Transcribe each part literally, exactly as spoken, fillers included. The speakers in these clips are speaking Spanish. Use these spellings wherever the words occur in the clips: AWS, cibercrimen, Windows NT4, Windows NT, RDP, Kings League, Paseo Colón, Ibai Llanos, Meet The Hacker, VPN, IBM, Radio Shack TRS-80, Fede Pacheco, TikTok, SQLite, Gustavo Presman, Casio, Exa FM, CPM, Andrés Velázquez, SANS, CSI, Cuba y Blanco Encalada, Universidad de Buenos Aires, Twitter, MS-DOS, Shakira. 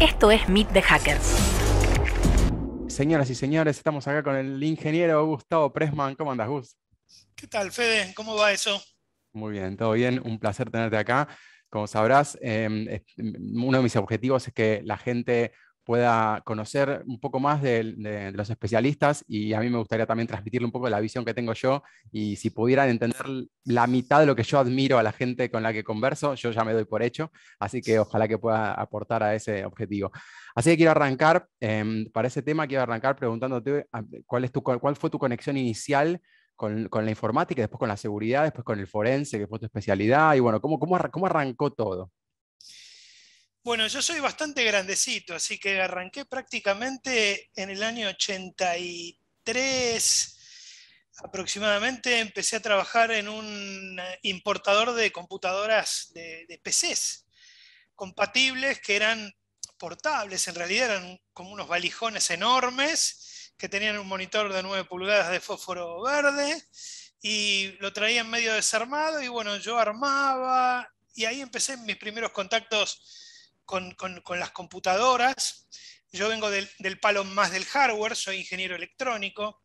Esto es Meet the Hackers. Señoras y señores, estamos acá con el ingeniero Gustavo Presman. ¿Cómo andas, Gus? ¿Qué tal, Fede? ¿Cómo va eso? Muy bien, todo bien. Un placer tenerte acá. Como sabrás, eh, uno de mis objetivos es que la gente pueda conocer un poco más de, de, de los especialistas, y a mí me gustaría también transmitirle un poco la visión que tengo yo, y si pudieran entender la mitad de lo que yo admiro a la gente con la que converso, yo ya me doy por hecho, así que ojalá que pueda aportar a ese objetivo. Así que quiero arrancar, eh, para ese tema quiero arrancar preguntándote cuál, es tu, cuál fue tu conexión inicial con, con la informática, después con la seguridad, después con el forense, que fue tu especialidad, y bueno, ¿cómo, cómo, cómo arrancó todo? Bueno, yo soy bastante grandecito, así que arranqué prácticamente en el año ochenta y tres aproximadamente. Empecé a trabajar en un importador de computadoras de, de P Cs compatibles, que eran portables, en realidad eran como unos valijones enormes que tenían un monitor de nueve pulgadas de fósforo verde y lo traían medio desarmado, y bueno, yo armaba, y ahí empecé mis primeros contactos Con, con, con las computadoras. Yo vengo del, del palo más del hardware, soy ingeniero electrónico.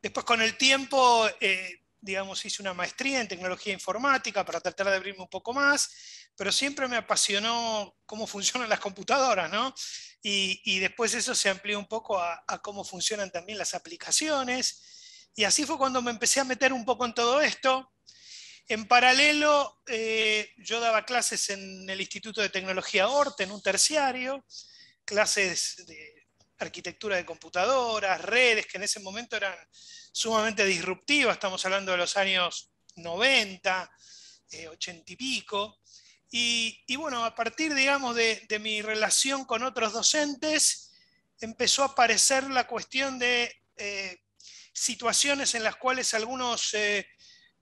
Después, con el tiempo, eh, digamos, hice una maestría en tecnología informática para tratar de abrirme un poco más, pero siempre me apasionó cómo funcionan las computadoras, ¿no? Y, y después eso se amplió un poco a, a cómo funcionan también las aplicaciones, y así fue cuando me empecé a meter un poco en todo esto. En paralelo, eh, yo daba clases en el Instituto de Tecnología Orte, en un terciario, clases de arquitectura de computadoras, redes, que en ese momento eran sumamente disruptivas, estamos hablando de los años noventa, eh, ochenta y pico, y, y bueno, a partir, digamos, de, de mi relación con otros docentes, empezó a aparecer la cuestión de eh, situaciones en las cuales algunos... Eh,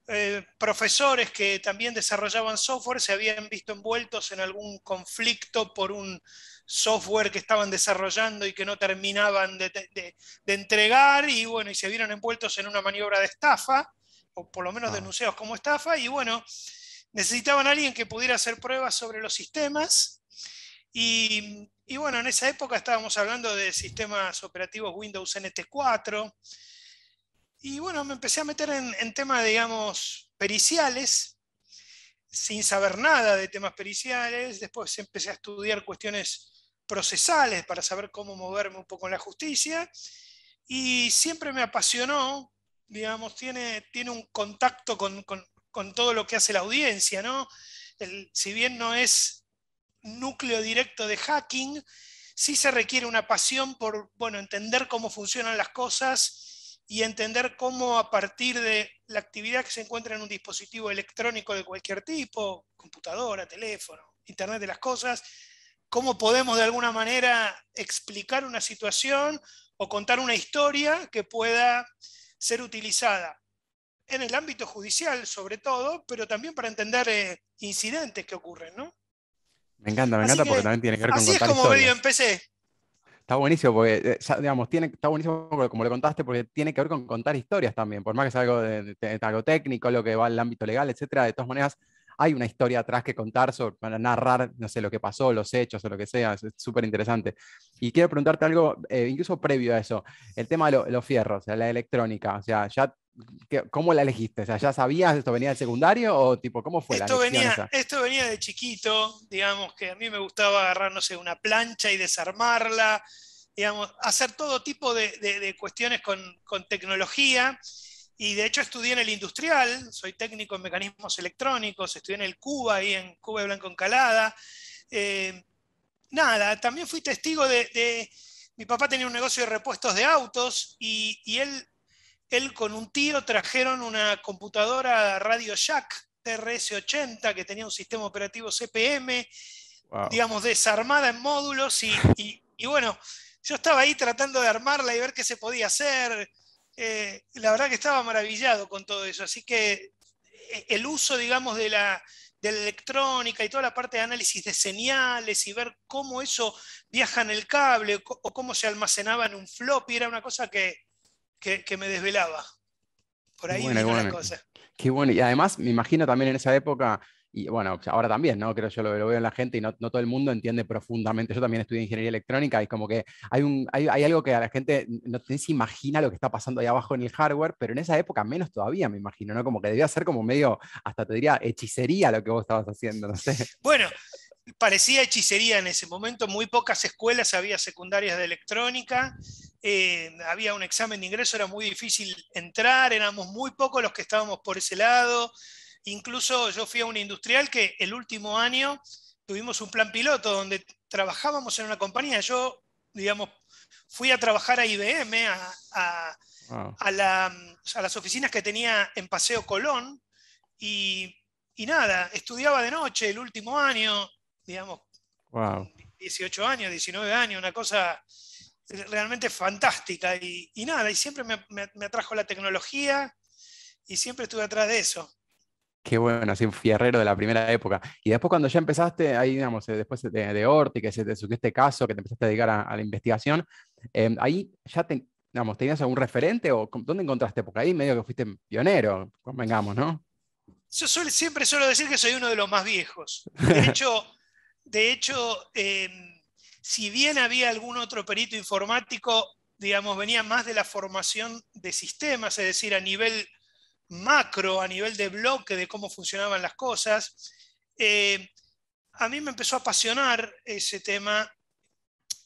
Eh, profesores que también desarrollaban software se habían visto envueltos en algún conflicto por un software que estaban desarrollando y que no terminaban de, de, de entregar, y bueno, y se vieron envueltos en una maniobra de estafa, o por lo menos ah. denunciados como estafa, y bueno, necesitaban a alguien que pudiera hacer pruebas sobre los sistemas, y, y bueno, en esa época estábamos hablando de sistemas operativos Windows N T cuatro. Y bueno, me empecé a meter en, en temas, digamos, periciales, sin saber nada de temas periciales. Después empecé a estudiar cuestiones procesales para saber cómo moverme un poco en la justicia. Y siempre me apasionó, digamos, tiene, tiene un contacto con, con, con todo lo que hace la audiencia, ¿no? El, si bien no es núcleo directo de hacking, sí se requiere una pasión por, bueno, entender cómo funcionan las cosas, y entender cómo a partir de la actividad que se encuentra en un dispositivo electrónico de cualquier tipo, computadora, teléfono, internet de las cosas, cómo podemos de alguna manera explicar una situación o contar una historia que pueda ser utilizada en el ámbito judicial sobre todo, pero también para entender eh, incidentes que ocurren, ¿no? Me encanta, me encanta porque también tiene que ver con contar historias. Así es como medio empecé. Está buenísimo, porque, digamos, tiene, está buenísimo como lo contaste, porque tiene que ver con contar historias también, por más que sea algo, de, de, algo técnico, lo que va al ámbito legal, etcétera. De todas maneras, hay una historia atrás que contar sobre, para narrar, no sé, lo que pasó, los hechos o lo que sea. Es súper interesante. Y quiero preguntarte algo, eh, incluso previo a eso, el tema de lo, los fierros, o sea, la electrónica, o sea, ya... ¿Cómo la elegiste? O sea, ¿ya sabías esto venía del secundario o tipo cómo fue esto la venía, esa? Esto venía de chiquito, digamos, que a mí me gustaba agarrar, no sé, una plancha y desarmarla, digamos, hacer todo tipo de, de, de cuestiones con, con tecnología, y de hecho estudié en el industrial, soy técnico en mecanismos electrónicos, estudié en el Cuba, ahí en Cuba y Blanco Encalada. Eh, nada, también fui testigo de, de... Mi papá tenía un negocio de repuestos de autos, y, y él... Él con un tío trajeron una computadora Radio Shack T R S ochenta que tenía un sistema operativo C P M, wow. digamos, desarmada en módulos, y, y, y bueno, yo estaba ahí tratando de armarla y ver qué se podía hacer. Eh, la verdad que estaba maravillado con todo eso, así que el uso, digamos, de la, de la electrónica y toda la parte de análisis de señales y ver cómo eso viaja en el cable o cómo se almacenaba en un floppy era una cosa que... Que, que me desvelaba. Por ahí bueno, bueno. las cosas. Qué bueno. Y además, me imagino también en esa época Y bueno, ahora también, ¿no? Creo yo lo, lo veo en la gente y no, no todo el mundo entiende profundamente. Yo también estudié ingeniería electrónica y es como que hay, un, hay, hay algo que a la gente no se imagina lo que está pasando ahí abajo en el hardware, pero en esa época menos todavía, me imagino, ¿no? Como que debía ser como medio, hasta te diría, hechicería lo que vos estabas haciendo, no sé. Bueno, parecía hechicería en ese momento. Muy pocas escuelas había secundarias de electrónica. Eh, había un examen de ingreso, era muy difícil entrar, éramos muy pocos los que estábamos por ese lado. Incluso yo fui a un industrial que el último año tuvimos un plan piloto donde trabajábamos en una compañía. Yo, digamos, fui a trabajar a I B M, a, a, oh. a, la, a las oficinas que tenía en Paseo Colón. Y, y nada, estudiaba de noche el último año, digamos, wow. dieciocho años, diecinueve años, una cosa realmente fantástica. Y, y nada, y siempre me, me, me atrajo la tecnología y siempre estuve atrás de eso. Qué bueno, así un fierrero de la primera época. Y después cuando ya empezaste, ahí digamos, después de, de Orte, que se te surgió este caso, que te empezaste a dedicar a, a la investigación, eh, ahí ya te, digamos, tenías algún referente o dónde encontraste, porque ahí medio que fuiste pionero, convengamos, ¿no? Yo suelo, siempre suelo decir que soy uno de los más viejos. De hecho, de hecho eh, si bien había algún otro perito informático, digamos, venía más de la formación de sistemas, es decir, a nivel macro, a nivel de bloque, de cómo funcionaban las cosas. Eh, a mí me empezó a apasionar ese tema.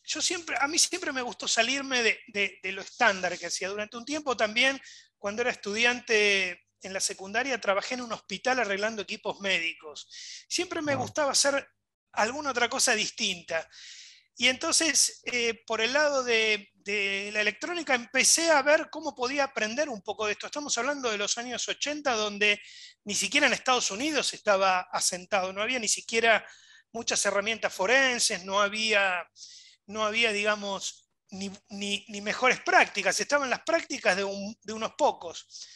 Yo siempre, a mí siempre me gustó salirme de, de, de lo estándar que hacía. Durante un tiempo también, cuando era estudiante en la secundaria, trabajé en un hospital arreglando equipos médicos. Siempre me gustaba hacer alguna otra cosa distinta. Y entonces, eh, por el lado de, de la electrónica, empecé a ver cómo podía aprender un poco de esto. Estamos hablando de los años ochenta, donde ni siquiera en Estados Unidos estaba asentado. No había ni siquiera muchas herramientas forenses, no había, no había digamos, ni, ni, ni mejores prácticas. Estaban las prácticas de, un, de unos pocos.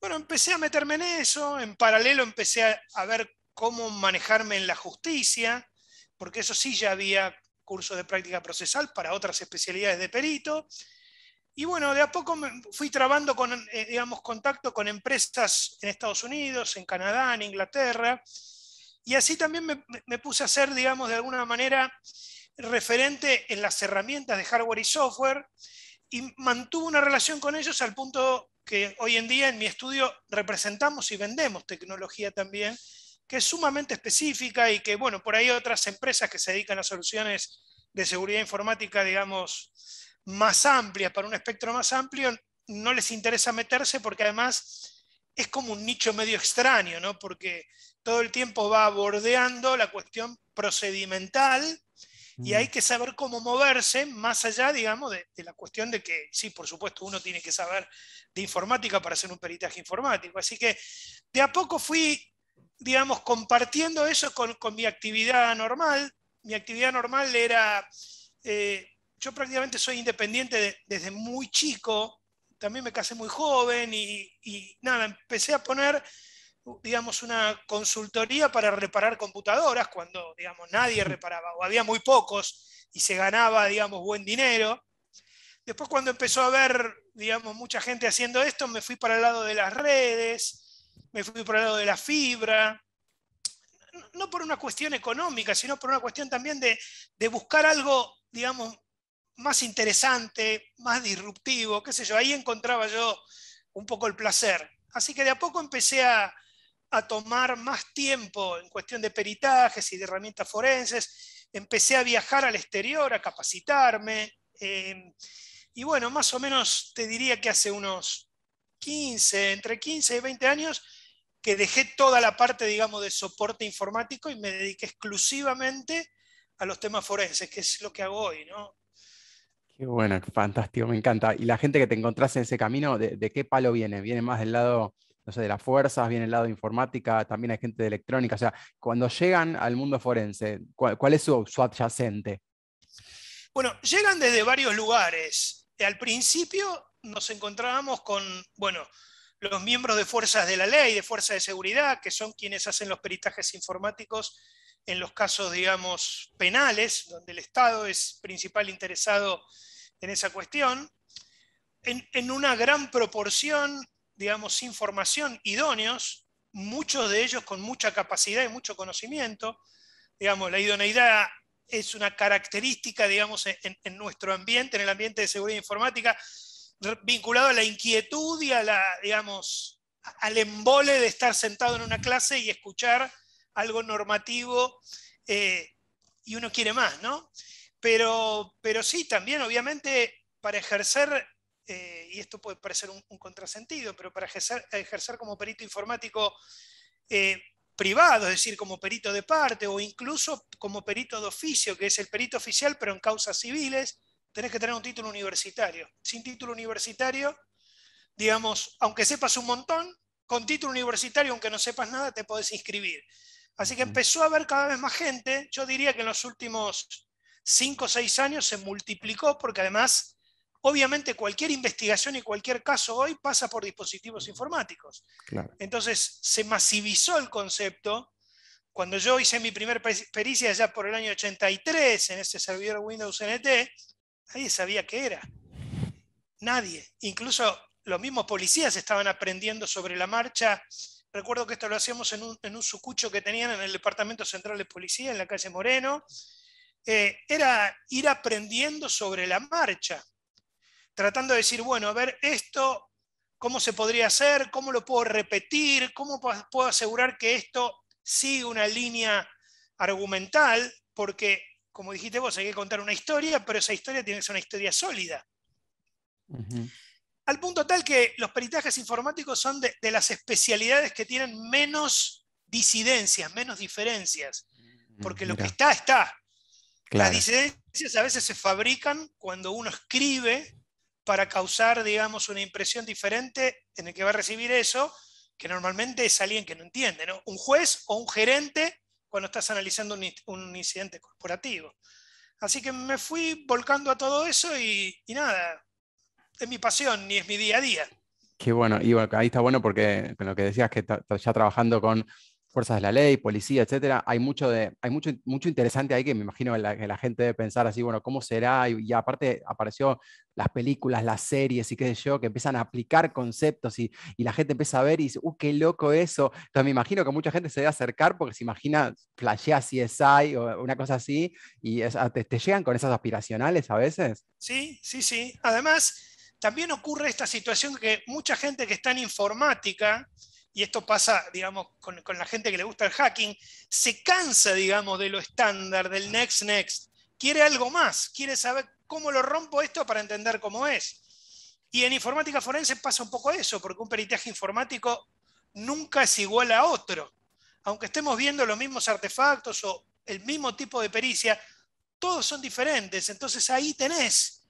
Bueno, empecé a meterme en eso. En paralelo empecé a, a ver cómo manejarme en la justicia, porque eso sí ya había cursos de práctica procesal para otras especialidades de perito. Y bueno, de a poco me fui trabando con, eh, digamos, contacto con empresas en Estados Unidos, en Canadá, en Inglaterra. Y así también me, me puse a ser, digamos, de alguna manera referente en las herramientas de hardware y software. Y mantuve una relación con ellos al punto que hoy en día en mi estudio representamos y vendemos tecnología también, que es sumamente específica y que, bueno, por ahí otras empresas que se dedican a soluciones de seguridad informática, digamos, más amplias, para un espectro más amplio, no les interesa meterse porque además es como un nicho medio extraño, ¿no? Porque todo el tiempo va bordeando la cuestión procedimental y hay que saber cómo moverse más allá, digamos, de, de la cuestión de que, sí, por supuesto, uno tiene que saber de informática para hacer un peritaje informático. Así que de a poco fui, digamos, compartiendo eso con, con mi actividad normal. Mi actividad normal era, eh, yo prácticamente soy independiente de, desde muy chico, también me casé muy joven y, y nada, empecé a poner, digamos, una consultoría para reparar computadoras cuando, digamos, nadie reparaba, o había muy pocos y se ganaba, digamos, buen dinero. Después cuando empezó a haber, digamos, mucha gente haciendo esto, me fui para el lado de las redes, me fui por el lado de la fibra, no por una cuestión económica, sino por una cuestión también de, de buscar algo, digamos, más interesante, más disruptivo, qué sé yo. Ahí encontraba yo un poco el placer. Así que de a poco empecé a, a tomar más tiempo en cuestión de peritajes y de herramientas forenses. Empecé a viajar al exterior, a capacitarme. Eh, y bueno, más o menos te diría que hace unos quince, entre quince y veinte años, que dejé toda la parte, digamos, de soporte informático y me dediqué exclusivamente a los temas forenses, que es lo que hago hoy, ¿no? Qué bueno, qué fantástico, me encanta. ¿Y la gente que te encontrás en ese camino, de, de qué palo viene? ¿Viene más del lado, no sé, de las fuerzas? ¿Viene del lado de informática? También hay gente de electrónica. O sea, cuando llegan al mundo forense, ¿cuál, cuál es su, su adyacente? Bueno, llegan desde varios lugares. Al principio nos encontrábamos con, bueno, los miembros de fuerzas de la ley, de fuerzas de seguridad, que son quienes hacen los peritajes informáticos en los casos, digamos, penales, donde el Estado es principal interesado en esa cuestión, en, en una gran proporción, digamos, sin formación, idóneos, muchos de ellos con mucha capacidad y mucho conocimiento. Digamos, la idoneidad es una característica, digamos, en, en nuestro ambiente, en el ambiente de seguridad informática, vinculado a la inquietud y a la, digamos, al embole de estar sentado en una clase y escuchar algo normativo, eh, y uno quiere más, ¿no? Pero, pero sí, también, obviamente, para ejercer, eh, y esto puede parecer un, un contrasentido, pero para ejercer, ejercer como perito informático eh, privado, es decir, como perito de parte, o incluso como perito de oficio, que es el perito oficial, pero en causas civiles, tenés que tener un título universitario. Sin título universitario, digamos, aunque sepas un montón, con título universitario, aunque no sepas nada, te podés inscribir. Así que empezó a haber cada vez más gente. Yo diría que en los últimos cinco o seis años se multiplicó, porque además, obviamente, cualquier investigación y cualquier caso hoy pasa por dispositivos informáticos. Claro. Entonces, se masivizó el concepto. Cuando yo hice mi primera pericia ya por el año ochenta y tres en ese servidor Windows N T, nadie sabía qué era. Nadie. Incluso los mismos policías estaban aprendiendo sobre la marcha. Recuerdo que esto lo hacíamos en un, en un sucucho que tenían en el Departamento Central de Policía, en la calle Moreno. Eh, era ir aprendiendo sobre la marcha, tratando de decir, bueno, a ver, esto, ¿cómo se podría hacer? ¿Cómo lo puedo repetir? ¿Cómo puedo asegurar que esto sigue una línea argumental? Porque, como dijiste vos, hay que contar una historia, pero esa historia tiene que ser una historia sólida. Uh-huh. Al punto tal que los peritajes informáticos son de, de las especialidades que tienen menos disidencias, menos diferencias. Porque lo Mira. que está, está. Claro. Las disidencias a veces se fabrican cuando uno escribe para causar, digamos, una impresión diferente en el que va a recibir eso, que normalmente es alguien que no entiende, ¿no? Un juez o un gerente cuando estás analizando un, un incidente corporativo. Así que me fui volcando a todo eso y, y nada... es mi pasión y es mi día a día. Qué bueno, y ahí está bueno porque con lo que decías que ya trabajando con fuerzas de la ley, policía, etcétera, hay mucho de, hay mucho, mucho interesante ahí que me imagino que la, que la gente debe pensar así, bueno, ¿cómo será? Y, y aparte apareció las películas, las series y qué sé yo, que empiezan a aplicar conceptos y, y la gente empieza a ver y dice, ¡uh, qué loco eso! Entonces me imagino que mucha gente se debe acercar porque se imagina, flashea C S I o una cosa así, y es, te, te llegan con esas aspiracionales a veces. Sí, sí, sí. Además... también ocurre esta situación que mucha gente que está en informática, y esto pasa, digamos, con, con la gente que le gusta el hacking, se cansa, digamos, de lo estándar, del next, next. Quiere algo más, quiere saber cómo lo rompo esto para entender cómo es. Y en informática forense pasa un poco eso, porque un peritaje informático nunca es igual a otro. Aunque estemos viendo los mismos artefactos o el mismo tipo de pericia, todos son diferentes. Entonces ahí tenés,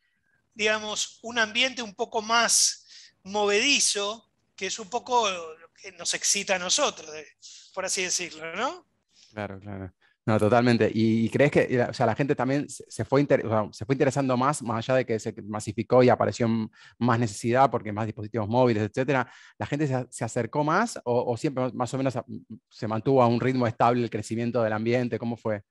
digamos, un ambiente un poco más movedizo, que es un poco lo que nos excita a nosotros, por así decirlo, ¿no? Claro, claro. No, totalmente. ¿Y, y crees que o sea, la gente también se fue, inter, o sea, se fue interesando más, más allá de que se masificó y apareció más necesidad porque más dispositivos móviles, etcétera? ¿La gente se, se acercó más o, o siempre más o menos se mantuvo a un ritmo estable el crecimiento del ambiente? ¿Cómo fue?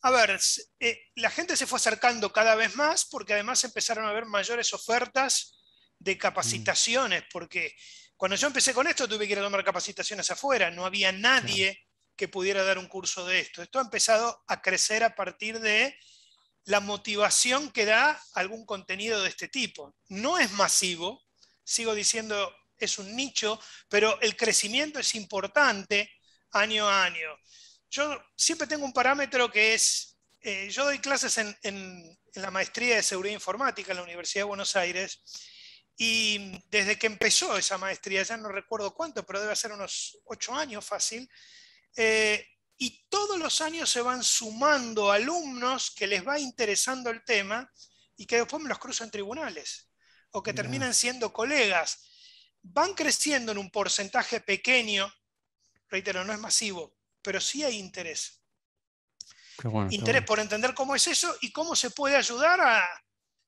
A ver, eh, la gente se fue acercando cada vez más porque además empezaron a haber mayores ofertas de capacitaciones, porque cuando yo empecé con esto tuve que ir a tomar capacitaciones afuera, no había nadie que pudiera dar un curso de esto. Esto ha empezado a crecer a partir de la motivación que da algún contenido de este tipo. No es masivo, sigo diciendo es un nicho, pero el crecimiento es importante año a año. Yo siempre tengo un parámetro que es, eh, yo doy clases en, en, en la maestría de seguridad informática en la Universidad de Buenos Aires, y desde que empezó esa maestría, ya no recuerdo cuánto, pero debe ser unos ocho años fácil, eh, y todos los años se van sumando alumnos que les va interesando el tema y que después me los cruzo en tribunales, o que terminan siendo colegas. Van creciendo en un porcentaje pequeño, reitero, no es masivo, pero sí hay interés. Qué bueno, interés qué bueno. por entender cómo es eso y cómo se puede ayudar a,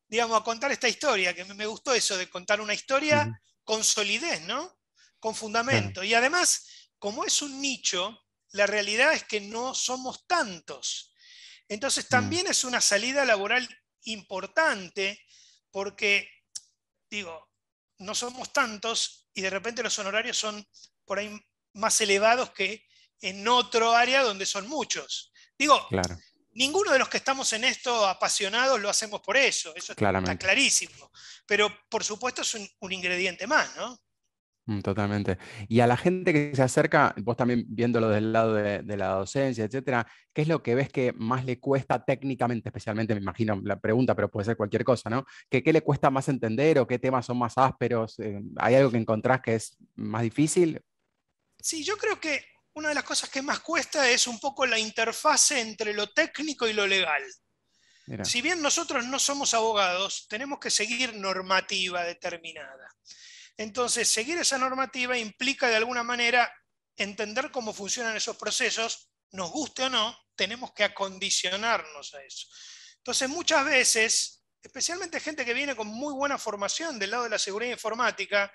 digamos, a contar esta historia, que me gustó eso de contar una historia uh-huh. con solidez, ¿no? Con fundamento. Uh-huh. Y además, como es un nicho, la realidad es que no somos tantos. Entonces también uh-huh. es una salida laboral importante porque, digo, no somos tantos y de repente los honorarios son por ahí más elevados que en otro área donde son muchos. Digo, claro. Ninguno de los que estamos en esto apasionados lo hacemos por eso, eso claramente. Está clarísimo. Pero por supuesto es un, un ingrediente más, ¿no? Totalmente. Y a la gente que se acerca, vos también viéndolo del lado de, de la docencia, etcétera, ¿qué es lo que ves que más le cuesta técnicamente, especialmente, me imagino la pregunta, pero puede ser cualquier cosa, ¿no? ¿Qué, qué le cuesta más entender o qué temas son más ásperos? ¿Hay algo que encontrás que es más difícil? Sí, yo creo que una de las cosas que más cuesta es un poco la interfase entre lo técnico y lo legal. Mira. Si bien nosotros no somos abogados, tenemos que seguir normativa determinada. Entonces, seguir esa normativa implica de alguna manera entender cómo funcionan esos procesos, nos guste o no, tenemos que acondicionarnos a eso. Entonces, muchas veces, especialmente gente que viene con muy buena formación del lado de la seguridad informática,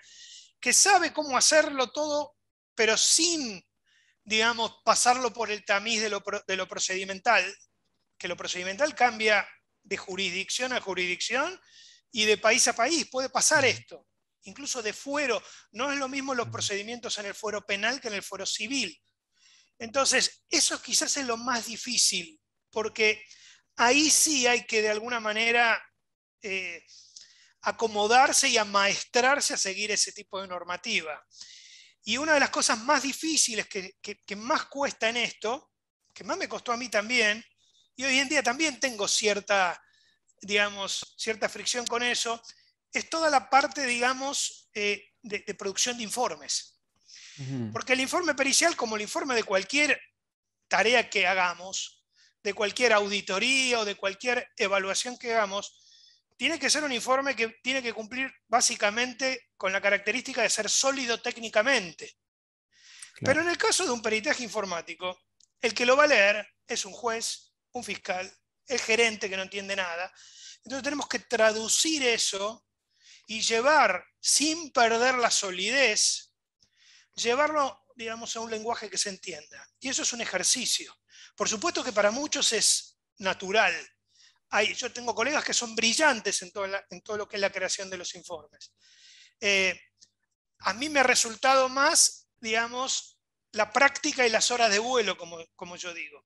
que sabe cómo hacerlo todo, pero sin, digamos, pasarlo por el tamiz de lo, de lo procedimental, que lo procedimental cambia de jurisdicción a jurisdicción y de país a país, puede pasar esto. Incluso de fuero, no es lo mismo los procedimientos en el fuero penal que en el fuero civil. Entonces, eso quizás es lo más difícil, porque ahí sí hay que de alguna manera eh, acomodarse y amaestrarse a seguir ese tipo de normativa. Y una de las cosas más difíciles que, que, que más cuesta en esto, que más me costó a mí también, y hoy en día también tengo cierta, digamos, cierta fricción con eso, es toda la parte, digamos, eh, de, de producción de informes. Uh-huh. Porque el informe pericial, como el informe de cualquier tarea que hagamos, de cualquier auditoría o de cualquier evaluación que hagamos, tiene que ser un informe que tiene que cumplir básicamente con la característica de ser sólido técnicamente. Claro. Pero en el caso de un peritaje informático, el que lo va a leer es un juez, un fiscal, el gerente que no entiende nada. Entonces tenemos que traducir eso y llevar, sin perder la solidez, llevarlo, digamos, a un lenguaje que se entienda. Y eso es un ejercicio. Por supuesto que para muchos es natural. Hay, yo tengo colegas que son brillantes en, toda la, en todo lo que es la creación de los informes. Eh, a mí me ha resultado más, digamos, la práctica y las horas de vuelo, como, como yo digo.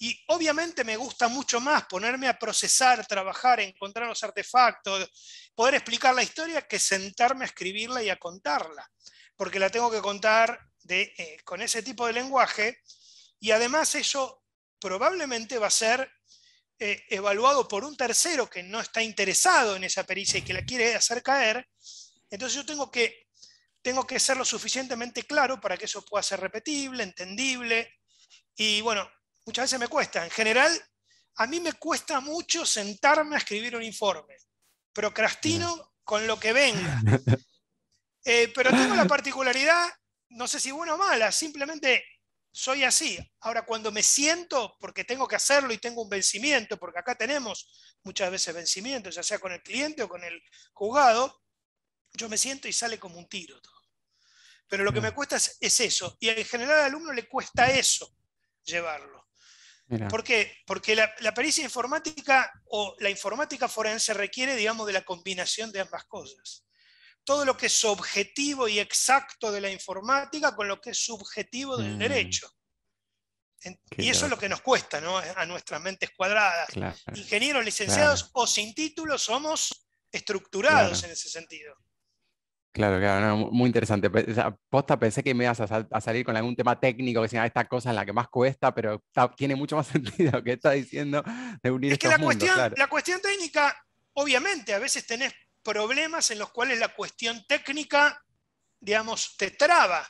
Y obviamente me gusta mucho más ponerme a procesar, trabajar, encontrar los artefactos, poder explicar la historia, que sentarme a escribirla y a contarla. Porque la tengo que contar de, eh, con ese tipo de lenguaje. Y además eso probablemente va a ser eh, evaluado por un tercero que no está interesado en esa pericia y que la quiere hacer caer. Entonces yo tengo que, tengo que ser lo suficientemente claro para que eso pueda ser repetible, entendible. Y bueno, muchas veces me cuesta. En general, a mí me cuesta mucho sentarme a escribir un informe. Procrastino con lo que venga. Eh, pero tengo la particularidad, no sé si buena o mala, simplemente soy así. Ahora, cuando me siento, porque tengo que hacerlo y tengo un vencimiento, porque acá tenemos muchas veces vencimientos, ya sea con el cliente o con el juzgado, yo me siento y sale como un tiro todo. Pero lo que me cuesta es, es eso. Y en general al alumno le cuesta eso, llevarlo. Mira. ¿Por qué? Porque la, la pericia informática o la informática forense requiere, digamos, de la combinación de ambas cosas. Todo lo que es objetivo y exacto de la informática con lo que es subjetivo del mm. derecho. En, y eso loco. Es lo que nos cuesta, ¿no? A nuestras mentes cuadradas. Claro. Ingenieros licenciados claro. o sin título somos estructurados claro. en ese sentido. Claro, claro, no, muy interesante. O sea, posta pensé que me ibas a, sal, a salir con algún tema técnico, que sea esta cosa es la que más cuesta, pero está, tiene mucho más sentido que está diciendo de unir estos mundos. Es que la, mundos, cuestión, claro. la cuestión técnica, obviamente, a veces tenés problemas en los cuales la cuestión técnica, digamos, te traba.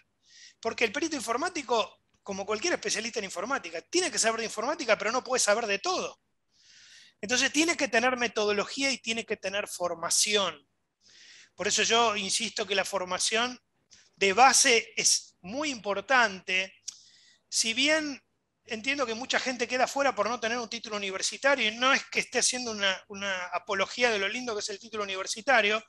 Porque el perito informático, como cualquier especialista en informática, tiene que saber de informática, pero no puede saber de todo. Entonces tiene que tener metodología y tiene que tener formación. Por eso yo insisto que la formación de base es muy importante. Si bien entiendo que mucha gente queda fuera por no tener un título universitario, y no es que esté haciendo una, una apología de lo lindo que es el título universitario,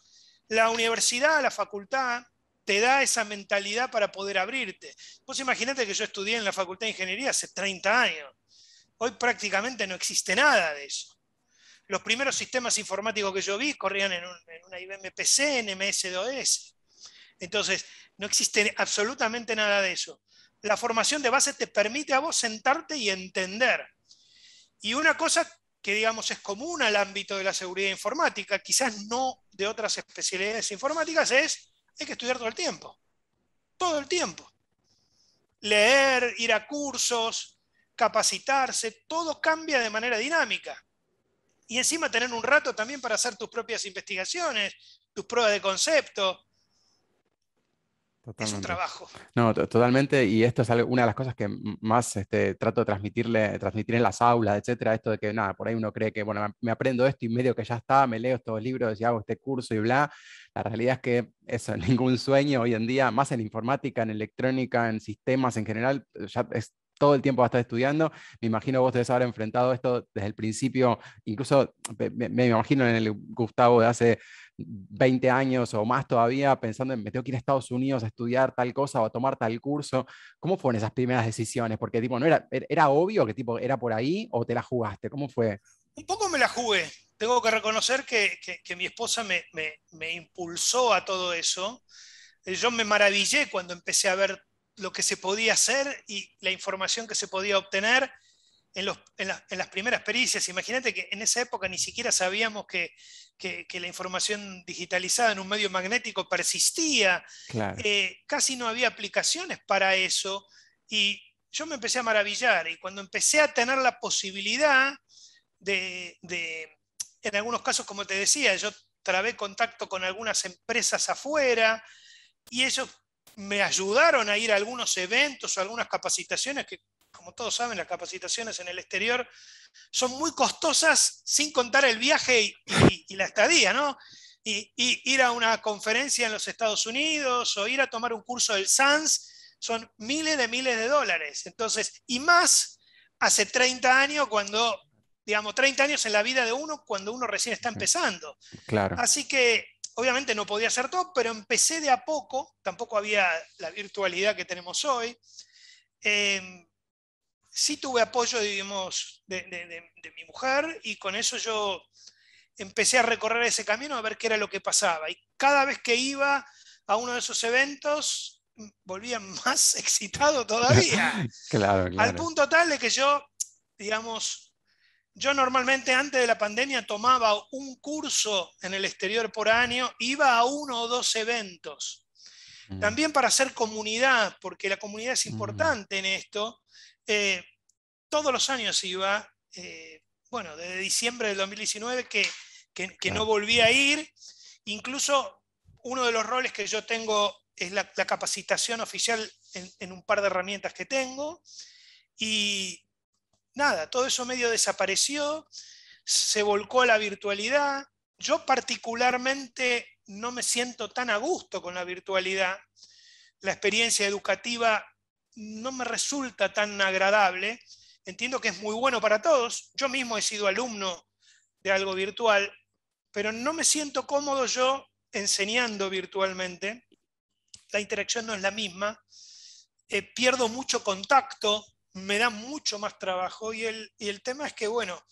la universidad, la facultad, te da esa mentalidad para poder abrirte. Vos imaginate que yo estudié en la Facultad de Ingeniería hace treinta años. Hoy prácticamente no existe nada de eso. Los primeros sistemas informáticos que yo vi corrían en, un, en una I B M P C, en M S dos. Entonces, no existe absolutamente nada de eso. La formación de base te permite a vos sentarte y entender. Y una cosa que, digamos, es común al ámbito de la seguridad informática, quizás no de otras especialidades informáticas, es hay que estudiar todo el tiempo. Todo el tiempo. Leer, ir a cursos, capacitarse, todo cambia de manera dinámica. Y encima tener un rato también para hacer tus propias investigaciones, tus pruebas de concepto. Totalmente. Es un trabajo. No, totalmente, y esto es algo, una de las cosas que más este, trato de transmitirle, transmitir en las aulas, etcétera, esto de que nada, por ahí uno cree que, bueno, me aprendo esto y medio que ya está, me leo estos libros y hago este curso y bla. La realidad es que eso, ningún sueño hoy en día, más en informática, en electrónica, en sistemas en general, ya es todo el tiempo va a estar estudiando. Me imagino vos debes haber enfrentado esto desde el principio, incluso me, me imagino en el Gustavo de hace veinte años o más todavía, pensando en me tengo que ir a Estados Unidos a estudiar tal cosa o a tomar tal curso. ¿Cómo fueron esas primeras decisiones? Porque tipo, ¿no era, era obvio que tipo, era por ahí o te la jugaste? ¿Cómo fue? Un poco me la jugué. Tengo que reconocer que, que, que mi esposa me, me, me impulsó a todo eso. Yo me maravillé cuando empecé a ver lo que se podía hacer y la información que se podía obtener en, los, en, la, en las primeras pericias. Imagínate que en esa época ni siquiera sabíamos que, que, que la información digitalizada en un medio magnético persistía. Claro. Eh, casi no había aplicaciones para eso. Y yo me empecé a maravillar. Y cuando empecé a tener la posibilidad de, de en algunos casos, como te decía, yo trabé contacto con algunas empresas afuera y ellos me ayudaron a ir a algunos eventos o algunas capacitaciones, que como todos saben, las capacitaciones en el exterior son muy costosas, sin contar el viaje y, y, y la estadía, ¿no? Y, y ir a una conferencia en los Estados Unidos o ir a tomar un curso del SANS son miles de miles de dólares. Entonces, y más hace treinta años cuando, digamos, treinta años en la vida de uno cuando uno recién está empezando. Claro. Así que obviamente no podía hacer todo, pero empecé de a poco. Tampoco había la virtualidad que tenemos hoy. Eh, sí tuve apoyo, digamos, de, de, de, de mi mujer, y con eso yo empecé a recorrer ese camino a ver qué era lo que pasaba. Y cada vez que iba a uno de esos eventos, volvía más excitado todavía. Claro, claro. Al punto tal de que yo, digamos, yo normalmente antes de la pandemia tomaba un curso en el exterior por año, iba a uno o dos eventos. Mm. También para hacer comunidad, porque la comunidad es importante mm. en esto. Eh, todos los años iba, eh, bueno, desde diciembre del dos mil diecinueve que, que, que no volví a ir. Incluso uno de los roles que yo tengo es la, la capacitación oficial en, en un par de herramientas que tengo. Y nada, todo eso medio desapareció, se volcó a la virtualidad. Yo particularmente no me siento tan a gusto con la virtualidad. La experiencia educativa no me resulta tan agradable. Entiendo que es muy bueno para todos. Yo mismo he sido alumno de algo virtual, pero no me siento cómodo yo enseñando virtualmente. La interacción no es la misma. Eh, pierdo mucho contacto. Me da mucho más trabajo y el, y el tema es que, bueno,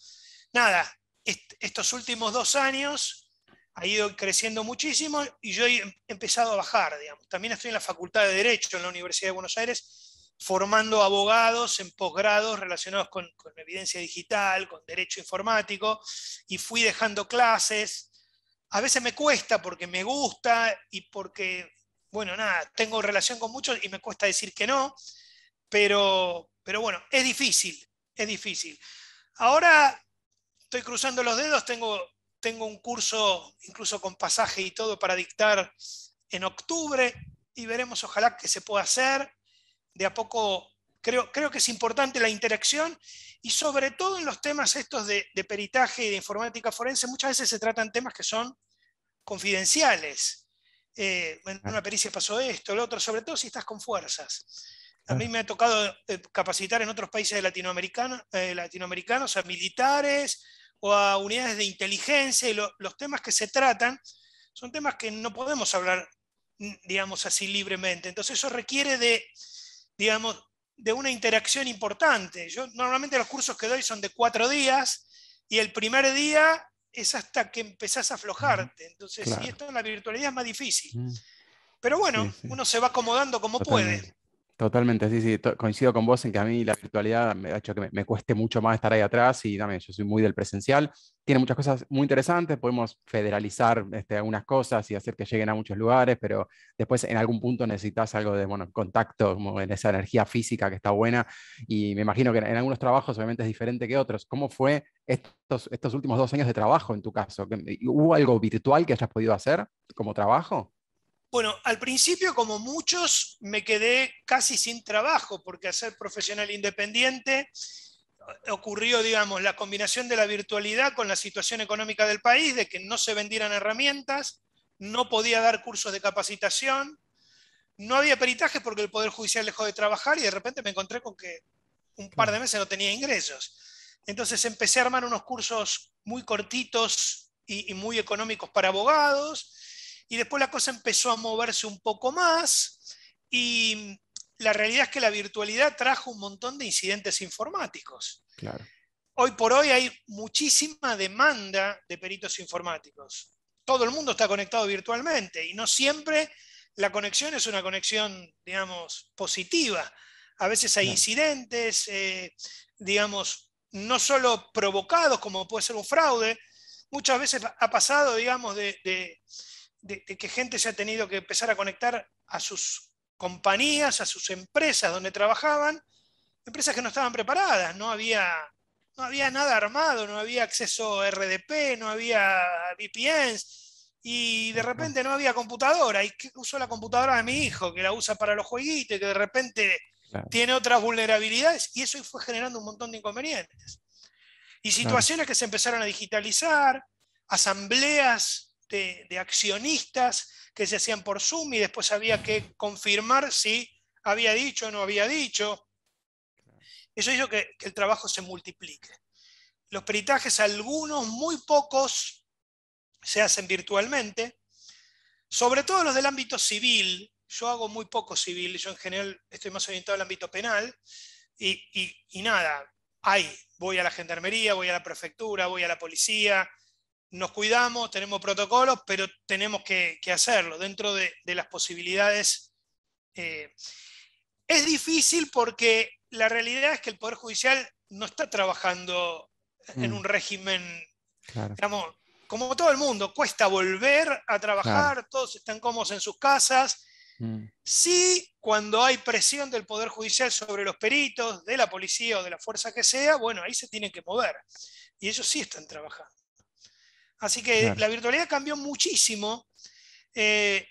nada, est estos últimos dos años ha ido creciendo muchísimo y yo he empezado a bajar, digamos. También estoy en la Facultad de Derecho en la Universidad de Buenos Aires formando abogados en posgrados relacionados con, con evidencia digital, con derecho informático, y fui dejando clases. A veces me cuesta porque me gusta y porque, bueno, nada, tengo relación con muchos y me cuesta decir que no, pero... Pero bueno, es difícil, es difícil. Ahora estoy cruzando los dedos, tengo, tengo un curso incluso con pasaje y todo para dictar en octubre y veremos ojalá que se pueda hacer. De a poco creo, creo que es importante la interacción y sobre todo en los temas estos de, de peritaje y de informática forense muchas veces se tratan temas que son confidenciales. Eh, en una pericia pasó esto, lo otro, sobre todo si estás con fuerzas. A mí me ha tocado capacitar en otros países latinoamericanos, eh, latinoamericanos a militares o a unidades de inteligencia, y lo, los temas que se tratan son temas que no podemos hablar, digamos así, libremente. Entonces eso requiere de, digamos, de una interacción importante. Yo normalmente los cursos que doy son de cuatro días y el primer día es hasta que empezás a aflojarte. Entonces, claro. Y esto en la virtualidad es más difícil. Mm. Pero bueno, sí, sí. uno se va acomodando como Totalmente. puede. Totalmente, sí, sí, coincido con vos en que a mí la virtualidad me ha hecho que me, me cueste mucho más estar ahí atrás y dame, yo soy muy del presencial. Tiene muchas cosas muy interesantes, podemos federalizar este, algunas cosas y hacer que lleguen a muchos lugares, pero después en algún punto necesitas algo de bueno, contacto, como en esa energía física que está buena, y me imagino que en, en algunos trabajos obviamente es diferente que otros. ¿Cómo fue estos, estos últimos dos años de trabajo en tu caso? ¿Hubo algo virtual que hayas podido hacer como trabajo? Bueno, al principio, como muchos, me quedé casi sin trabajo, porque al ser profesional independiente ocurrió, digamos, la combinación de la virtualidad con la situación económica del país, de que no se vendieran herramientas, no podía dar cursos de capacitación, no había peritajes porque el Poder Judicial dejó de trabajar y de repente me encontré con que un par de meses no tenía ingresos. Entonces empecé a armar unos cursos muy cortitos y, y muy económicos para abogados. Y después la cosa empezó a moverse un poco más y la realidad es que la virtualidad trajo un montón de incidentes informáticos. Claro. Hoy por hoy hay muchísima demanda de peritos informáticos. Todo el mundo está conectado virtualmente y no siempre la conexión es una conexión, digamos, positiva. A veces hay claro. incidentes, eh, digamos, no solo provocados como puede ser un fraude. Muchas veces ha pasado, digamos, de... de De, de que gente se ha tenido que empezar a conectar a sus compañías, a sus empresas donde trabajaban, empresas que no estaban preparadas, no había, no había nada armado, no había acceso a R D P, no había V P Ns, y de repente no había computadora, y que usó la computadora de mi hijo, que la usa para los jueguitos, y que de repente claro. tiene otras vulnerabilidades, y eso fue generando un montón de inconvenientes. Y situaciones claro. que se empezaron a digitalizar, asambleas, De, de accionistas que se hacían por Zoom y después había que confirmar si había dicho o no había dicho. Eso hizo que, que el trabajo se multiplique. Los peritajes, algunos, muy pocos, se hacen virtualmente, sobre todo los del ámbito civil. Yo hago muy poco civil, yo en general estoy más orientado al ámbito penal y, y, y nada, ahí voy a la gendarmería, voy a la prefectura, voy a la policía. Nos cuidamos, tenemos protocolos, pero tenemos que, que hacerlo dentro de, de las posibilidades. Eh, es difícil porque la realidad es que el Poder Judicial no está trabajando mm. en un régimen, claro. digamos, como todo el mundo, cuesta volver a trabajar, claro. todos están cómodos en sus casas. Mm. Sí, cuando hay presión del Poder Judicial sobre los peritos, de la policía o de la fuerza que sea, bueno, ahí se tienen que mover. Y ellos sí están trabajando. Así que claro. la virtualidad cambió muchísimo. Eh,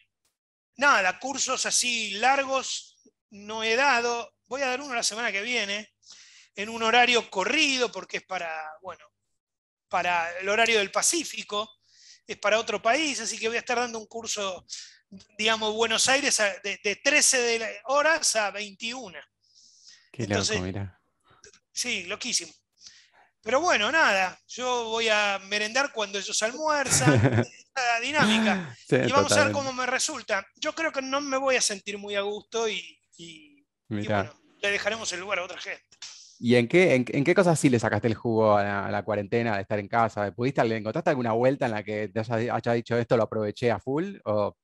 nada, cursos así largos no he dado. Voy a dar uno la semana que viene, en un horario corrido, porque es para, bueno, para el horario del Pacífico, es para otro país, así que voy a estar dando un curso, digamos, Buenos Aires, a, de, de trece horas a veintiuna. Qué Entonces, loco, mira. Sí, loquísimo. Pero bueno, nada, yo voy a merendar cuando ellos almuerzan, esta dinámica, sí, y vamos totalmente. a ver cómo me resulta. Yo creo que no me voy a sentir muy a gusto y, y, y bueno, le dejaremos el lugar a otra gente. ¿Y en qué, en, en qué cosas sí le sacaste el jugo a la, a la cuarentena, de estar en casa? ¿Pudiste, le encontraste alguna vuelta en la que te haya, haya dicho esto, lo aproveché a full, o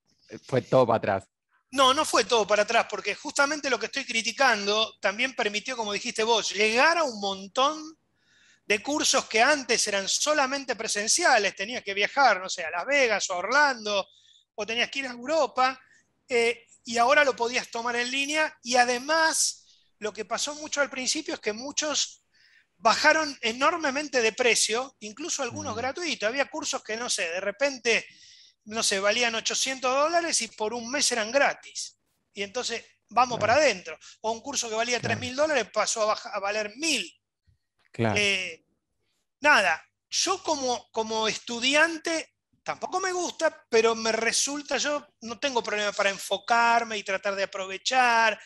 fue todo para atrás? No, no fue todo para atrás, porque justamente lo que estoy criticando también permitió, como dijiste vos, llegar a un montón de cursos que antes eran solamente presenciales, tenías que viajar, no sé, a Las Vegas o a Orlando, o tenías que ir a Europa, eh, y ahora lo podías tomar en línea, y además, lo que pasó mucho al principio es que muchos bajaron enormemente de precio, incluso algunos gratuitos, había cursos que, no sé, de repente, no sé, valían ochocientos dólares y por un mes eran gratis, y entonces, vamos para adentro, o un curso que valía tres mil dólares pasó a, bajar, a valer mil. Claro. Eh, nada, yo como, como estudiante tampoco me gusta, pero me resulta, yo no tengo problema para enfocarme y tratar de aprovechar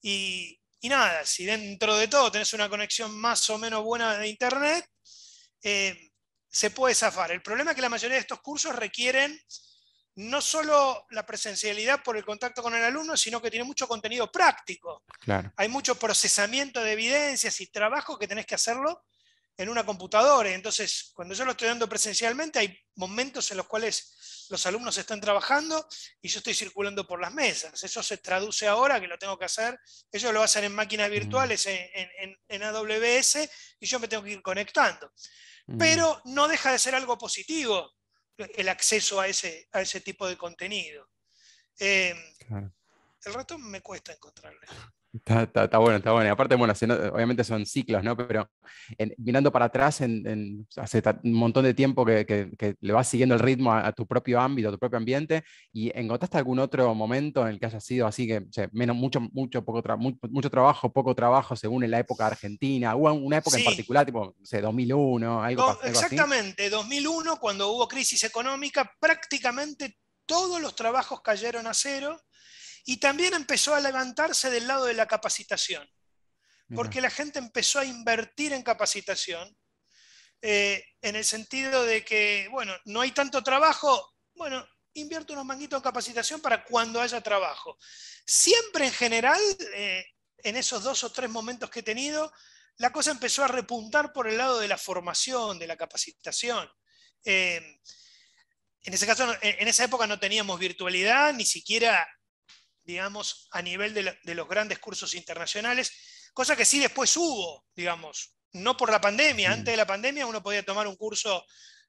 y, y nada, si dentro de todo tenés una conexión más o menos buena de internet, eh, se puede zafar. El problema es que la mayoría de estos cursos requieren no solo la presencialidad por el contacto con el alumno, sino que tiene mucho contenido práctico. Claro. Hay mucho procesamiento de evidencias y trabajo que tenés que hacerlo en una computadora. Y entonces, cuando yo lo estoy dando presencialmente, hay momentos en los cuales los alumnos están trabajando y yo estoy circulando por las mesas. Eso se traduce ahora, que lo tengo que hacer. Ellos lo hacen en máquinas virtuales, en, en, en A W S, y yo me tengo que ir conectando. Pero no deja de ser algo positivo el acceso a ese, a ese tipo de contenido. Eh, claro. El resto me cuesta encontrarlo. Está, está, está bueno, está bueno. Y aparte, bueno, obviamente son ciclos, ¿no? Pero en, mirando para atrás, en, en, hace un montón de tiempo que, que, que le vas siguiendo el ritmo a, a tu propio ámbito, a tu propio ambiente, ¿y encontraste algún otro momento en el que haya sido así que, o sea, menos, mucho, mucho, poco tra mucho, mucho trabajo, poco trabajo, según en la época argentina, o una época sí. en particular, tipo, no sé, dos mil uno, algo, no, algo exactamente, así? Exactamente, dos mil uno, cuando hubo crisis económica, prácticamente todos los trabajos cayeron a cero. Y también empezó a levantarse del lado de la capacitación, porque la gente empezó a invertir en capacitación, eh, en el sentido de que, bueno, no hay tanto trabajo, bueno, invierto unos manguitos en capacitación para cuando haya trabajo. Siempre en general, eh, en esos dos o tres momentos que he tenido, la cosa empezó a repuntar por el lado de la formación, de la capacitación. Eh, en ese caso, en esa época no teníamos virtualidad, ni siquiera... digamos, a nivel de, la, de los grandes cursos internacionales, cosa que sí después hubo, digamos, no por la pandemia, mm. antes de la pandemia uno podía tomar un curso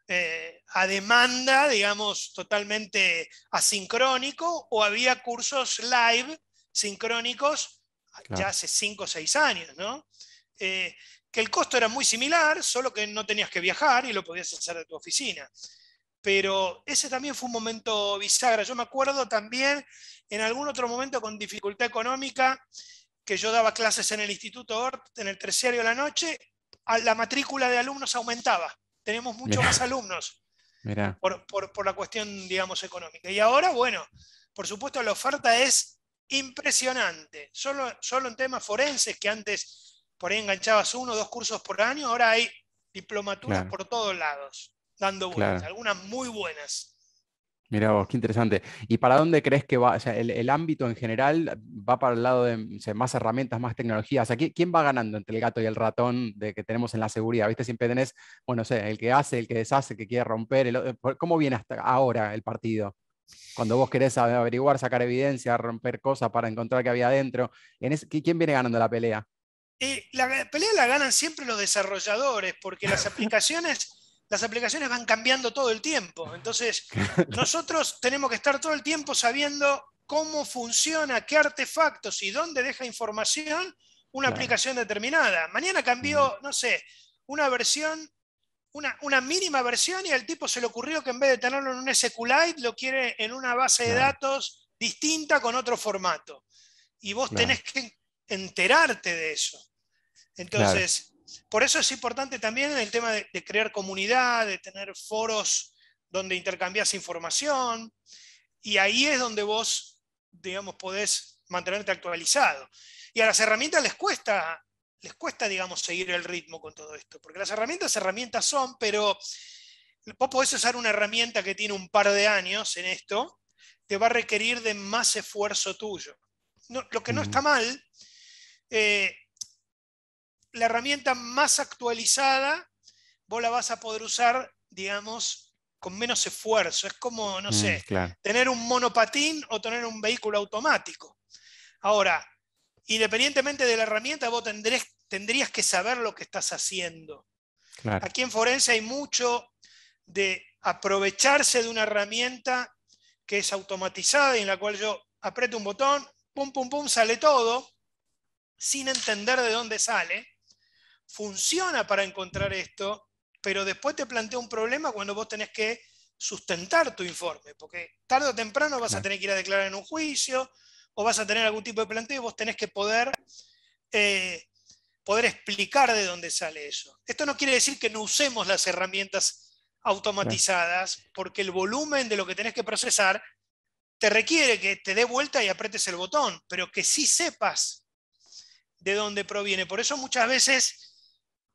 eh, a demanda, digamos, totalmente asincrónico, o había cursos live sincrónicos claro. ya hace cinco o seis años, ¿no? Eh, que el costo era muy similar, solo que no tenías que viajar y lo podías hacer de tu oficina. Pero ese también fue un momento bisagra. Yo me acuerdo también, en algún otro momento con dificultad económica, que yo daba clases en el Instituto Orte, en el terciario de la noche, la matrícula de alumnos aumentaba. Tenemos mucho Mirá. más alumnos Mirá. Por, por, por la cuestión, digamos, económica. Y ahora, bueno, por supuesto la oferta es impresionante. Solo, solo en temas forenses, que antes por ahí enganchabas uno o dos cursos por año, ahora hay diplomaturas claro. por todos lados. Dando vueltas, claro. algunas muy buenas. Mirá vos, qué interesante. ¿Y para dónde crees que va? O sea, el, el ámbito en general va para el lado de, o sea, más herramientas, más tecnologías. O sea, ¿quién va ganando entre el gato y el ratón de que tenemos en la seguridad? ¿Viste? Siempre tenés, bueno, no sé, el que hace, el que deshace, el que quiere romper. El, ¿Cómo viene hasta ahora el partido? Cuando vos querés averiguar, sacar evidencia, romper cosas para encontrar qué había adentro. En es, ¿Quién viene ganando la pelea? Eh, la pelea la ganan siempre los desarrolladores, porque las aplicaciones... Las aplicaciones van cambiando todo el tiempo. Entonces, nosotros tenemos que estar todo el tiempo sabiendo cómo funciona, qué artefactos y dónde deja información una claro. aplicación determinada. Mañana cambió, no sé, una versión, una, una mínima versión, y al tipo se le ocurrió que en vez de tenerlo en un SQLite, lo quiere en una base claro. de datos distinta con otro formato. Y vos claro. tenés que enterarte de eso. Entonces... Claro. Por eso es importante también el tema de, de crear comunidad, de tener foros donde intercambias información, y ahí es donde vos, digamos, podés mantenerte actualizado. Y a las herramientas les cuesta, les cuesta, digamos, seguir el ritmo con todo esto, porque las herramientas, herramientas son, pero vos podés usar una herramienta que tiene un par de años en esto, te va a requerir de más esfuerzo tuyo. No, lo que no está mal... Eh, la herramienta más actualizada, vos la vas a poder usar, digamos, con menos esfuerzo. Es como, no mm, sé, claro. tener un monopatín o tener un vehículo automático. Ahora, independientemente de la herramienta, vos tendrías, tendrías que saber lo que estás haciendo. Claro. Aquí en forense hay mucho de aprovecharse de una herramienta que es automatizada y en la cual yo aprieto un botón, pum, pum, pum, sale todo, sin entender de dónde sale. Funciona para encontrar esto, pero después te plantea un problema cuando vos tenés que sustentar tu informe, porque tarde o temprano vas claro. a tener que ir a declarar en un juicio, o vas a tener algún tipo de planteo, y vos tenés que poder, eh, poder explicar de dónde sale eso. Esto no quiere decir que no usemos las herramientas automatizadas, claro. porque el volumen de lo que tenés que procesar te requiere que te dé vuelta y aprietes el botón, pero que sí sepas de dónde proviene. Por eso muchas veces...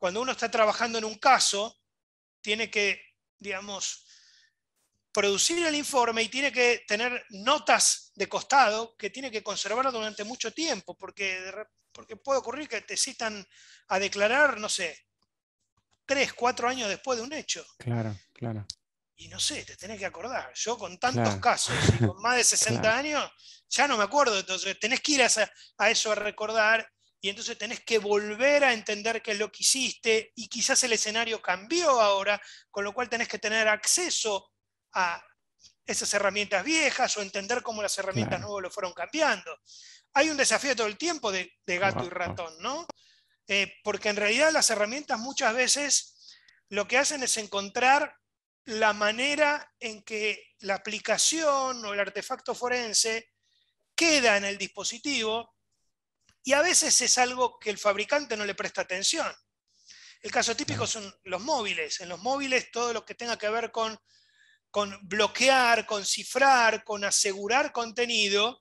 Cuando uno está trabajando en un caso, tiene que, digamos, producir el informe y tiene que tener notas de costado que tiene que conservar durante mucho tiempo, porque, porque puede ocurrir que te citan a declarar, no sé, tres, cuatro años después de un hecho. Claro, claro. Y no sé, te tenés que acordar. Yo con tantos claro. casos y con más de sesenta claro. años, ya no me acuerdo. Entonces tenés que ir a, a eso a recordar y entonces tenés que volver a entender qué es lo que hiciste y quizás el escenario cambió ahora, con lo cual tenés que tener acceso a esas herramientas viejas o entender cómo las herramientas claro. nuevas lo fueron cambiando. Hay un desafío todo el tiempo de, de gato y ratón, ¿no? Eh, porque en realidad las herramientas muchas veces lo que hacen es encontrar la manera en que la aplicación o el artefacto forense queda en el dispositivo y a veces es algo que el fabricante no le presta atención. El caso típico son los móviles. En los móviles todo lo que tenga que ver con, con bloquear, con cifrar, con asegurar contenido,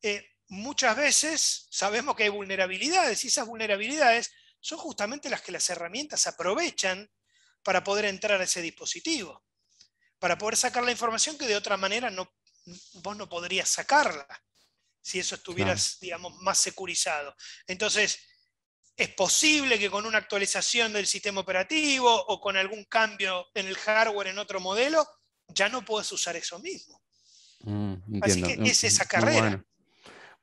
eh, muchas veces sabemos que hay vulnerabilidades y esas vulnerabilidades son justamente las que las herramientas aprovechan para poder entrar a ese dispositivo, para poder sacar la información que de otra manera no, vos no podrías sacarla, si eso estuvieras, claro. digamos, más securizado. Entonces, es posible que con una actualización del sistema operativo o con algún cambio en el hardware en otro modelo, ya no puedes usar eso mismo. Mm, Así que es esa carrera. Muy bueno,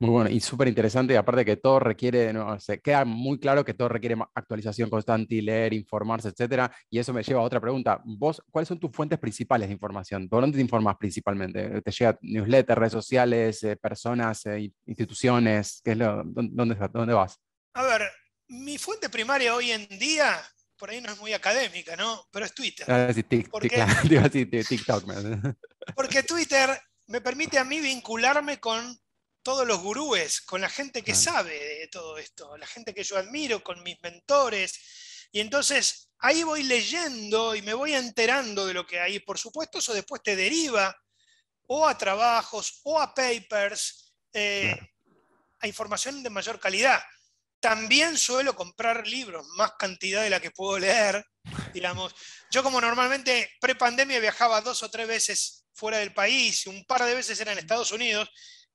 muy bueno. Y súper interesante, y aparte que todo requiere, no, se queda muy claro que todo requiere actualización constante, leer, informarse, etcétera. Y eso me lleva a otra pregunta. Vos, ¿cuáles son tus fuentes principales de información? ¿Por dónde te informas principalmente? ¿Te llega newsletter, redes sociales, eh, personas, eh, instituciones? ¿Qué es lo, dónde, ¿Dónde vas? A ver, mi fuente primaria hoy en día, por ahí no es muy académica, ¿no? Pero es Twitter. Ah, sí, tic, porque, tic, TikTok. Porque Twitter me permite a mí vincularme con todos los gurúes, con la gente que sabe de todo esto, la gente que yo admiro, con mis mentores, y entonces ahí voy leyendo y me voy enterando de lo que hay. Por supuesto, eso después te deriva o a trabajos o a papers, eh, claro. a información de mayor calidad. También suelo comprar libros, más cantidad de la que puedo leer, digamos. Yo, como normalmente pre-pandemia viajaba dos o tres veces fuera del país, un par de veces era en Estados Unidos,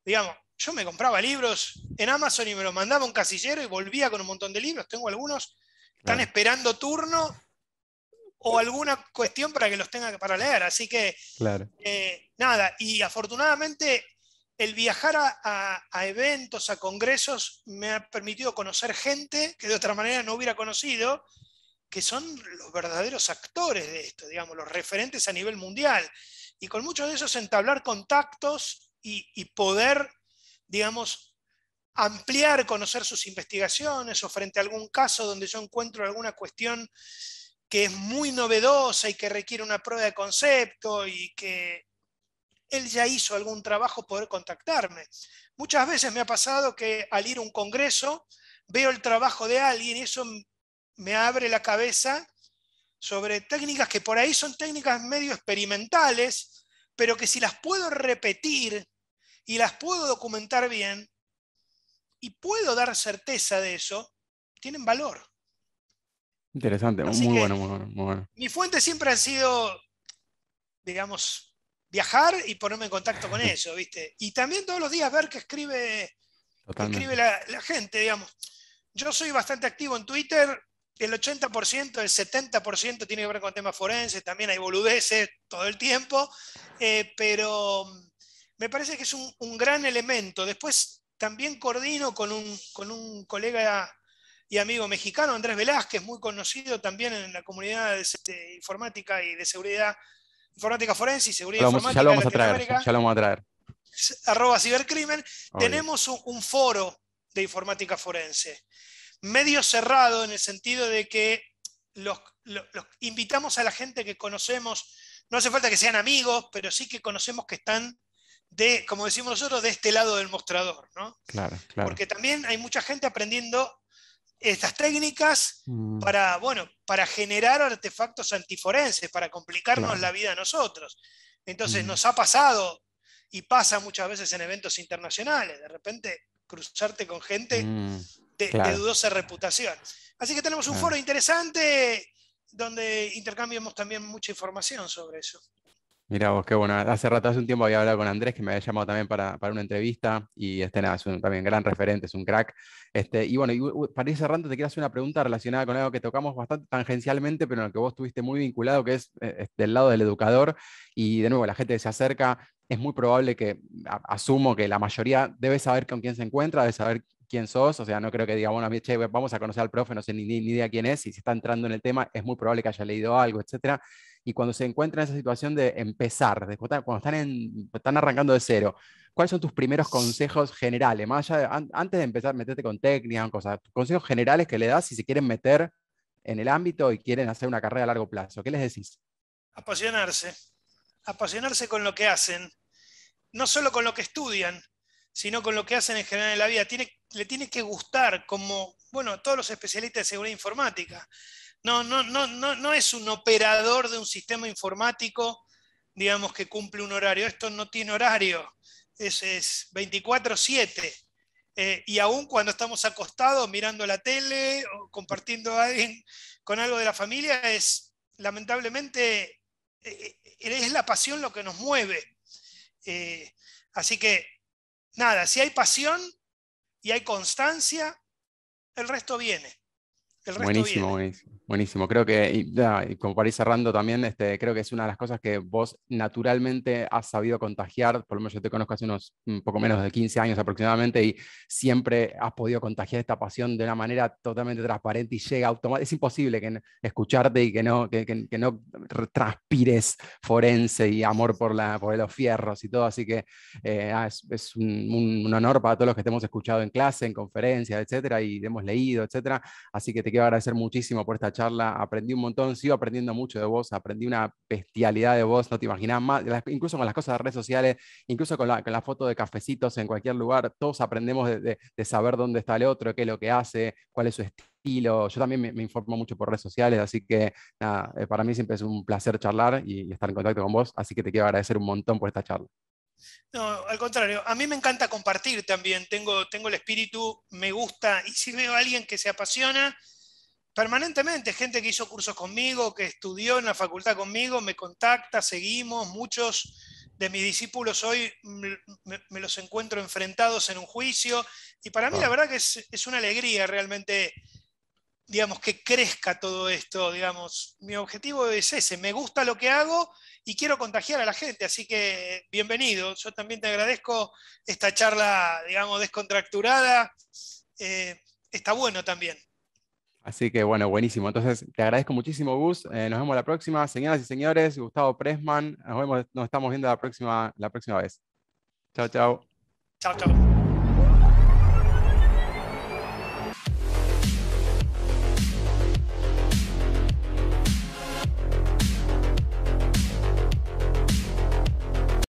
digamos, yo me compraba libros en Amazon y me los mandaba a un casillero y volvía con un montón de libros. Tengo algunos, están claro. esperando turno o alguna cuestión para que los tenga para leer. Así que, claro. eh, nada, y afortunadamente el viajar a, a, a eventos, a congresos, me ha permitido conocer gente que de otra manera no hubiera conocido, que son los verdaderos actores de esto, digamos, los referentes a nivel mundial. Y con muchos de ellos entablar contactos y, y poder, digamos, ampliar, conocer sus investigaciones o frente a algún caso donde yo encuentro alguna cuestión que es muy novedosa y que requiere una prueba de concepto y que él ya hizo algún trabajo, poder contactarme. Muchas veces me ha pasado que al ir a un congreso veo el trabajo de alguien y eso me abre la cabeza sobre técnicas que por ahí son técnicas medio experimentales, pero que si las puedo repetir y las puedo documentar bien, y puedo dar certeza de eso, tienen valor. Interesante, muy bueno, muy bueno, muy bueno. Mi fuente siempre ha sido, digamos, viajar y ponerme en contacto con eso, ¿viste? Y también todos los días ver qué escribe, qué escribe la, la gente, digamos. Yo soy bastante activo en Twitter, el ochenta por ciento, el setenta por ciento tiene que ver con temas forenses, también hay boludeces todo el tiempo, eh, pero me parece que es un, un gran elemento. Después también coordino con un, con un colega y amigo mexicano, Andrés Velázquez, muy conocido también en la comunidad de, de informática y de seguridad, informática forense y seguridad vamos, informática. Ya lo vamos a traer, ya lo vamos a traer. Arroba cibercrimen. Obvio. Tenemos un, un foro de informática forense, medio cerrado en el sentido de que los, los, los invitamos a la gente que conocemos, no hace falta que sean amigos, pero sí que conocemos que están de, como decimos nosotros, de este lado del mostrador, ¿no? Claro, claro. Porque también hay mucha gente aprendiendo estas técnicas mm. para, bueno, para generar artefactos antiforenses, para complicarnos claro. la vida a nosotros. Entonces mm. nos ha pasado, y pasa muchas veces en eventos internacionales, de repente cruzarte con gente mm. de, claro. de dudosa reputación. Así que tenemos un claro. foro interesante donde intercambiamos también mucha información sobre eso. Mirá vos, qué bueno. Hace rato, hace un tiempo había hablado con Andrés, que me había llamado también para, para una entrevista, y este, nada, es un también gran referente, es un crack. Este, y bueno, y, para ir cerrando, te quiero hacer una pregunta relacionada con algo que tocamos bastante tangencialmente, pero en lo que vos estuviste muy vinculado, que es, es del lado del educador, y de nuevo, la gente se acerca, es muy probable que, a, asumo que la mayoría debe saber con quién se encuentra, debe saber quién sos, o sea, no creo que diga, bueno, che, vamos a conocer al profe, no sé ni, ni idea quién es, y si está entrando en el tema, es muy probable que haya leído algo, etcétera. Y cuando se encuentran en esa situación de empezar, de, cuando están, en, están arrancando de cero, ¿cuáles son tus primeros consejos generales? Más allá de, an, antes de empezar, meterte con técnicas, cosas, consejos generales que le das si se quieren meter en el ámbito y quieren hacer una carrera a largo plazo. ¿Qué les decís? Apasionarse. Apasionarse con lo que hacen. No solo con lo que estudian, sino con lo que hacen en general en la vida. Tiene, le tiene que gustar, como bueno, todos los especialistas de seguridad informática. No, no, no, no, no es un operador de un sistema informático, digamos, que cumple un horario. Esto no tiene horario, es, es veinticuatro siete. Eh, y aún cuando estamos acostados mirando la tele o compartiendo a alguien con algo de la familia, es lamentablemente eh, es la pasión lo que nos mueve. Eh, así que, nada, si hay pasión y hay constancia, el resto viene. El resto buenísimo, viene. buenísimo. Buenísimo, creo que, y, ya, y como para ir cerrando también, este, creo que es una de las cosas que vos naturalmente has sabido contagiar, por lo menos yo te conozco hace unos un poco menos de quince años aproximadamente, y siempre has podido contagiar esta pasión de una manera totalmente transparente y llega automáticamente, es imposible que escucharte y que no, que, que, que no transpires forense y amor por, la, por los fierros y todo, así que eh, es, es un, un, un honor para todos los que te hemos escuchado en clase, en conferencias, etcétera, y te hemos leído, etcétera, así que te quiero agradecer muchísimo por esta charla, aprendí un montón, sigo aprendiendo mucho de vos, aprendí una bestialidad de vos, no te imaginás más, incluso con las cosas de redes sociales, incluso con la, con la foto de cafecitos en cualquier lugar, todos aprendemos de, de, de saber dónde está el otro, qué es lo que hace, cuál es su estilo, yo también me, me informo mucho por redes sociales, así que nada, para mí siempre es un placer charlar y, y estar en contacto con vos, así que te quiero agradecer un montón por esta charla. No, al contrario, a mí me encanta compartir también, tengo, tengo el espíritu, me gusta, y si veo a alguien que se apasiona, permanentemente, gente que hizo cursos conmigo, que estudió en la facultad conmigo, me contacta, seguimos, muchos de mis discípulos hoy me, me los encuentro enfrentados en un juicio, y para mí ah. la verdad que es, es una alegría realmente, digamos, que crezca todo esto, digamos, mi objetivo es ese, me gusta lo que hago y quiero contagiar a la gente, así que bienvenido, yo también te agradezco esta charla, digamos, descontracturada, eh, está bueno también. Así que bueno, buenísimo. Entonces, te agradezco muchísimo, Gus. Eh, nos vemos la próxima. Señoras y señores, Gustavo Presman. Nos vemos, nos estamos viendo la próxima, la próxima vez. Chao, chao. Chao, chao.